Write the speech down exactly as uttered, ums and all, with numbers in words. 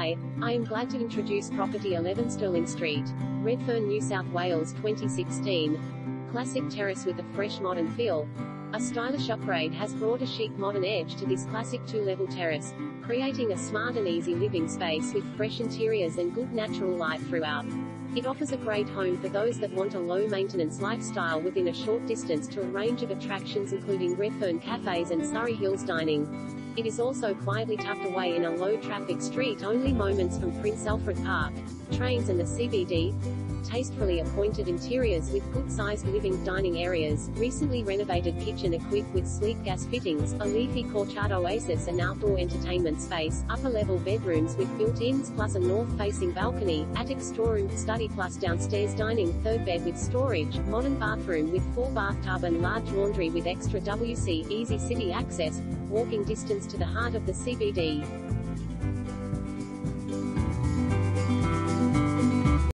Hi, I am glad to introduce property eleven Stirling Street, Redfern, New South Wales twenty sixteen. Classic terrace with a fresh modern feel. A stylish upgrade has brought a chic modern edge to this classic two-level terrace, creating a smart and easy living space with fresh interiors and good natural light throughout. It offers a great home for those that want a low-maintenance lifestyle within a short distance to a range of attractions including Redfern cafes and Surrey Hills dining. It is also quietly tucked away in a low-traffic street only moments from Prince Alfred Park, trains and the C B D. Tastefully appointed interiors with good-sized living dining areas, recently renovated kitchen equipped with sleek gas fittings, a leafy courtyard oasis and outdoor entertainment space, upper-level bedrooms with built-ins plus a north-facing balcony, attic storeroom, study plus downstairs dining, third bed with storage, modern bathroom with full bathtub and large laundry with extra W C, easy city access, walking distance to the heart of the C B D.